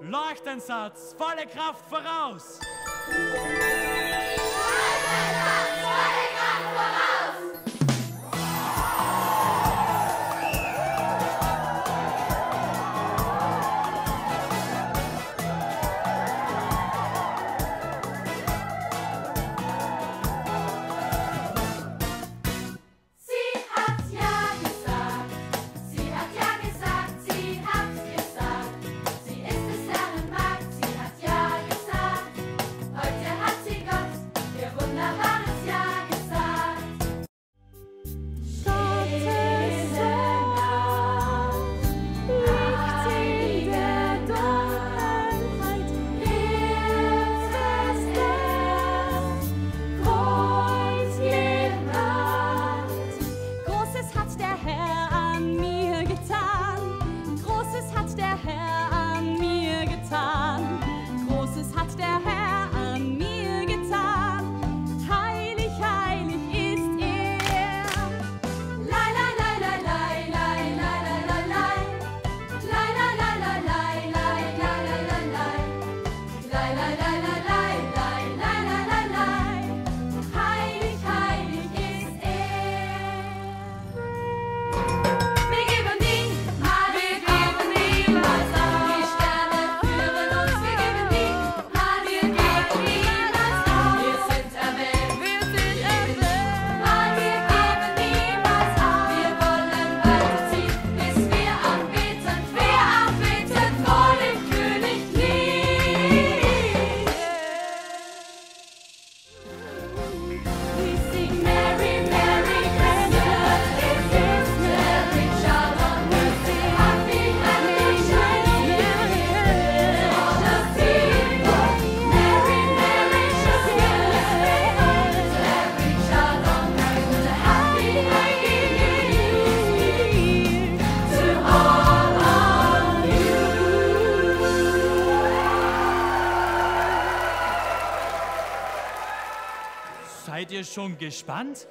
Leuchtensatz, volle Kraft voraus! Leuchtensatz, volle Kraft voraus! Seid ihr schon gespannt?